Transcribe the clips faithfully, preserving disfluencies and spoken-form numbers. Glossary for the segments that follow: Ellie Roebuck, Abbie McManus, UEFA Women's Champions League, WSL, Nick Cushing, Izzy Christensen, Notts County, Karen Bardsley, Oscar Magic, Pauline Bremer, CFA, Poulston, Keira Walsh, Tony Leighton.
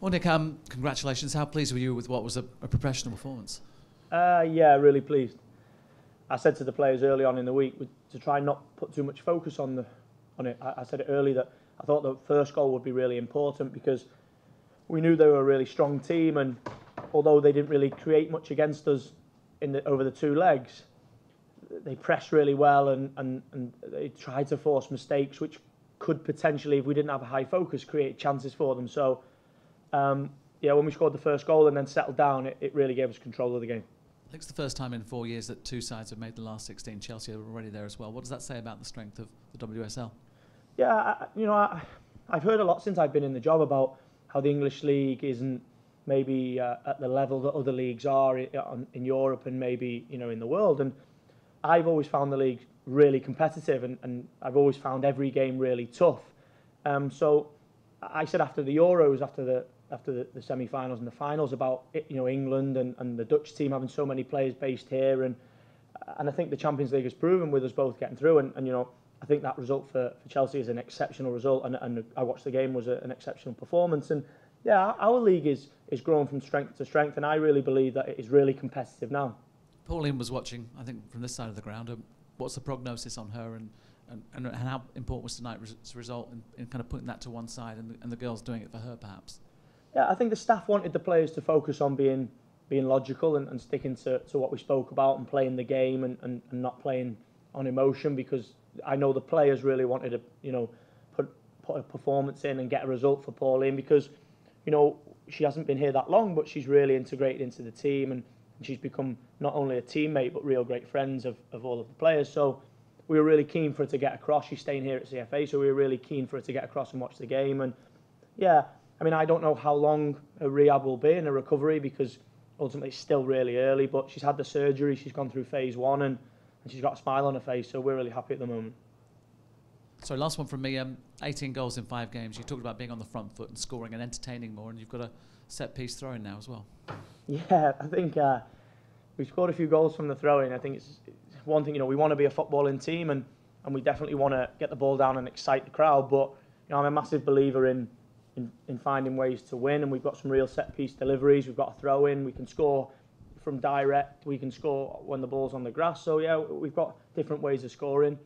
Well, Nick, um, congratulations. How pleased were you with what was a, a professional performance? Uh, yeah, really pleased. I said to the players early on in the week to try and not put too much focus on the on it. I, I said it early that I thought the first goal would be really important because we knew they were a really strong team, and although they didn't really create much against us in the, over the two legs, they pressed really well and, and, and they tried to force mistakes which could potentially, if we didn't have a high focus, create chances for them. So, um, yeah, when we scored the first goal and then settled down, it, it really gave us control of the game. I think it's the first time in four years that two sides have made the last sixteen. Chelsea are already there as well. What does that say about the strength of the W S L? Yeah, I, you know, I, I've heard a lot since I've been in the job about how the English League isn't maybe uh, at the level that other leagues are in, in Europe and maybe, you know, in the world. And I've always found the league really competitive, and, and I've always found every game really tough. Um, so I said after the Euros, after the after the, the semi-finals and the finals, about it, you know, England and, and the Dutch team having so many players based here, and and I think the Champions League has proven with us both getting through, and, and you know, I think that result for, for Chelsea is an exceptional result, and, and I watched the game, was a, an exceptional performance. And yeah, our league is is growing from strength to strength, and I really believe that it is really competitive now. Pauline was watching, I think, from this side of the ground. Um, what's the prognosis on her, and and, and how important was tonight's result in, in kind of putting that to one side, and the, and the girls doing it for her, perhaps? Yeah, I think the staff wanted the players to focus on being being logical and, and sticking to, to what we spoke about and playing the game, and, and, and not playing on emotion, because I know the players really wanted to, you know, put put a performance in and get a result for Pauline, because, you know, she hasn't been here that long, but she's really integrated into the team, and she's become not only a teammate but real great friends of, of all of the players. So we were really keen for her to get across. She's staying here at C F A, so we were really keen for her to get across and watch the game. And yeah, I mean, I don't know how long her rehab will be and her recovery, because ultimately it's still really early, but she's had the surgery, she's gone through phase one, and, and she's got a smile on her face, so we're really happy at the moment. So last one from me, um, eighteen goals in five games. You talked about being on the front foot and scoring and entertaining more, and you've got a set piece throw-in now as well. Yeah, I think uh, we scored a few goals from the throw-in. I think it's, it's one thing, you know, we want to be a footballing team, and, and we definitely want to get the ball down and excite the crowd, but you know, I'm a massive believer in, in, in finding ways to win, and we've got some real set-piece deliveries. We've got a throw-in, we can score from direct, we can score when the ball's on the grass. So yeah, we've got different ways of scoring.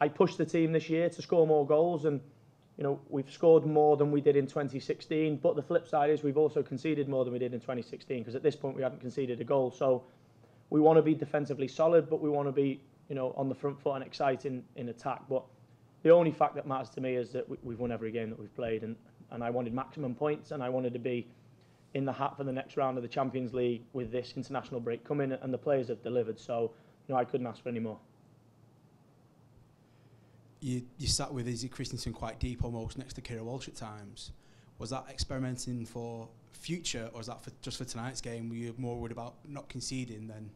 I pushed the team this year to score more goals, and you know, we've scored more than we did in twenty sixteen, but the flip side is we've also conceded more than we did in twenty sixteen, because at this point we haven't conceded a goal. So we want to be defensively solid, but we want to be, you know, on the front foot and exciting in attack. But the only fact that matters to me is that we've won every game that we've played, and, and I wanted maximum points, and I wanted to be in the hat for the next round of the Champions League with this international break coming, and the players have delivered. So you know, I couldn't ask for any more. You, you sat with Izzy Christensen quite deep, almost next to Keira Walsh at times. Was that experimenting for future, or is that for just for tonight's game? Were you more worried about not conceding than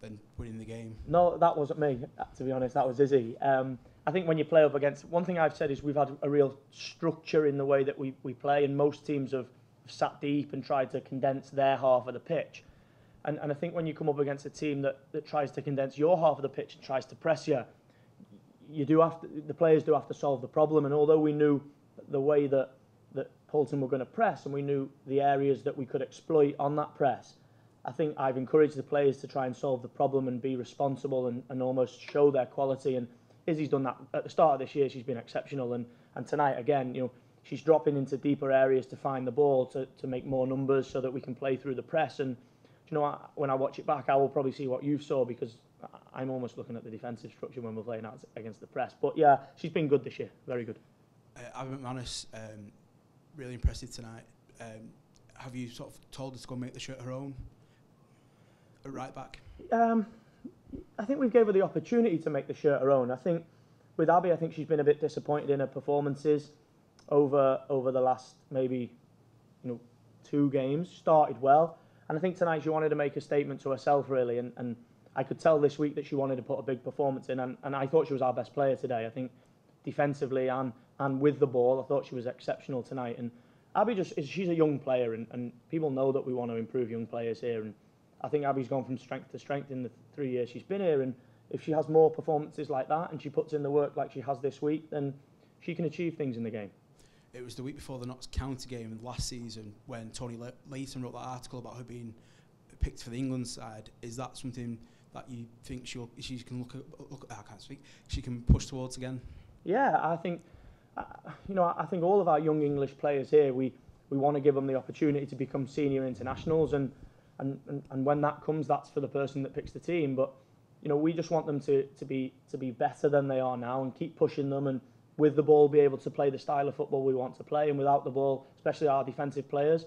than winning the game? No, that wasn't me, to be honest. That was Izzy. Um, I think when you play up against, one thing I've said is we've had a real structure in the way that we, we play, and most teams have sat deep and tried to condense their half of the pitch. And, and I think when you come up against a team that, that tries to condense your half of the pitch and tries to press you, You do have to, the players do have to solve the problem. And although we knew the way that, that Poulston were going to press, and we knew the areas that we could exploit on that press, I think I've encouraged the players to try and solve the problem and be responsible, and, and almost show their quality. And Izzy's done that at the start of this year. She's been exceptional, and, and tonight again, you know, she's dropping into deeper areas to find the ball, to, to make more numbers so that we can play through the press. And you know, I, when I watch it back, I will probably see what you saw, because I'm almost looking at the defensive structure when we're playing out against the press. But yeah, she's been good this year, very good. Uh, Abbie McManus, um, really impressive tonight. Um, have you sort of told her to go and make the shirt her own at right back? Um, I think we've gave her the opportunity to make the shirt her own. I think with Abbie, I think she's been a bit disappointed in her performances over over the last maybe you know two games. Started well, and I think tonight she wanted to make a statement to herself really, and. and I could tell this week that she wanted to put a big performance in, and, and I thought she was our best player today. I think defensively and, and with the ball, I thought she was exceptional tonight. And Abbie, just she's a young player, and, and people know that we want to improve young players here. And I think Abbie's gone from strength to strength in the three years she's been here. And if she has more performances like that, and she puts in the work like she has this week, then she can achieve things in the game. It was the week before the Notts County game last season when Tony Le- Leighton wrote that article about her being picked for the England side. Is that something that you think she'll, she can look at, look at, I can't speak, she can push towards again? Yeah, I think, uh, you know, I think all of our young English players here, we, we want to give them the opportunity to become senior internationals, and, and, and, and when that comes, that's for the person that picks the team. But, you know, we just want them to, to be to be better than they are now and keep pushing them, and with the ball be able to play the style of football we want to play, and without the ball, especially our defensive players,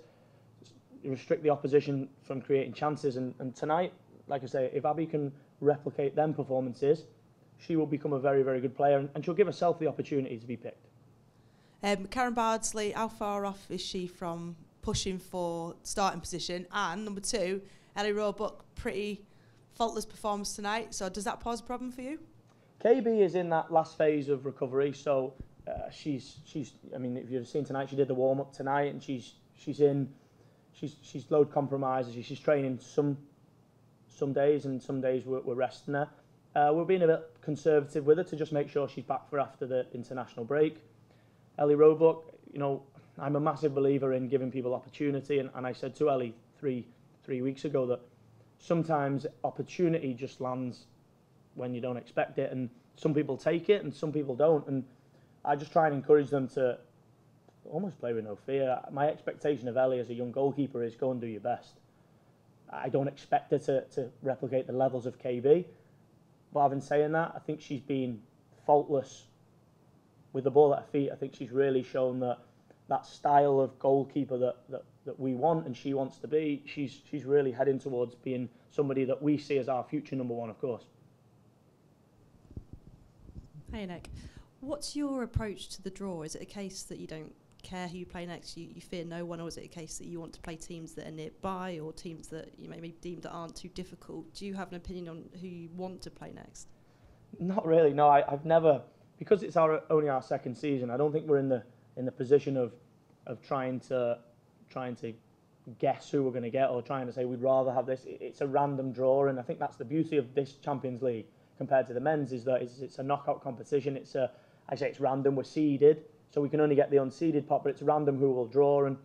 restrict the opposition from creating chances. And, and tonight, like I say, if Abbie can replicate them performances, she will become a very, very good player, and, and she'll give herself the opportunity to be picked. Um, Karen Bardsley, how far off is she from pushing for starting position? And number two, Ellie Roebuck, pretty faultless performance tonight, so does that pose a problem for you? K B is in that last phase of recovery, so uh, she's, she's, I mean, if you've seen tonight, she did the warm-up tonight, and she's, she's in, she's, she's load compromises, she's training some Some days, and some days we're, we're resting her. Uh, we're being a bit conservative with her to just make sure she's back for after the international break. Ellie Roebuck, you know, I'm a massive believer in giving people opportunity, and, and I said to Ellie three three weeks ago that sometimes opportunity just lands when you don't expect it, and some people take it and some people don't. And I just try and encourage them to almost play with no fear. My expectation of Ellie as a young goalkeeper is go and do your best. I don't expect her to, to replicate the levels of K B, but having saying that, I think she's been faultless with the ball at her feet. I think she's really shown that that style of goalkeeper that, that, that we want and she wants to be, she's, she's really heading towards being somebody that we see as our future number one, of course. Hey Nick, what's your approach to the draw? Is it a case that you don't care who you play next, you, you fear no one, or is it a case that you want to play teams that are nearby or teams that you may be deemed that aren't too difficult? Do you have an opinion on who you want to play next? Not really, no. I, I've never, because it's our only our second season, I don't think we're in the in the position of of trying to trying to guess who we're going to get or trying to say we'd rather have this. It, it's a random draw, and I think that's the beauty of this Champions League compared to the men's, is that it's, it's a knockout competition. It's a, I say it's random, we're seeded, so we can only get the unseeded pot, but it's random who will draw, and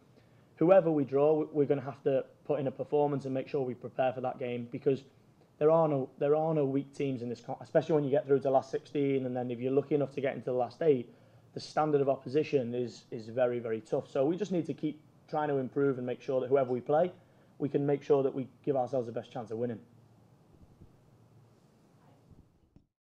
whoever we draw, we're going to have to put in a performance and make sure we prepare for that game, because there are no there are no weak teams in this, especially when you get through to the last sixteen, and then if you're lucky enough to get into the last eight, the standard of opposition is is very, very tough. So we just need to keep trying to improve and make sure that whoever we play, we can make sure that we give ourselves the best chance of winning.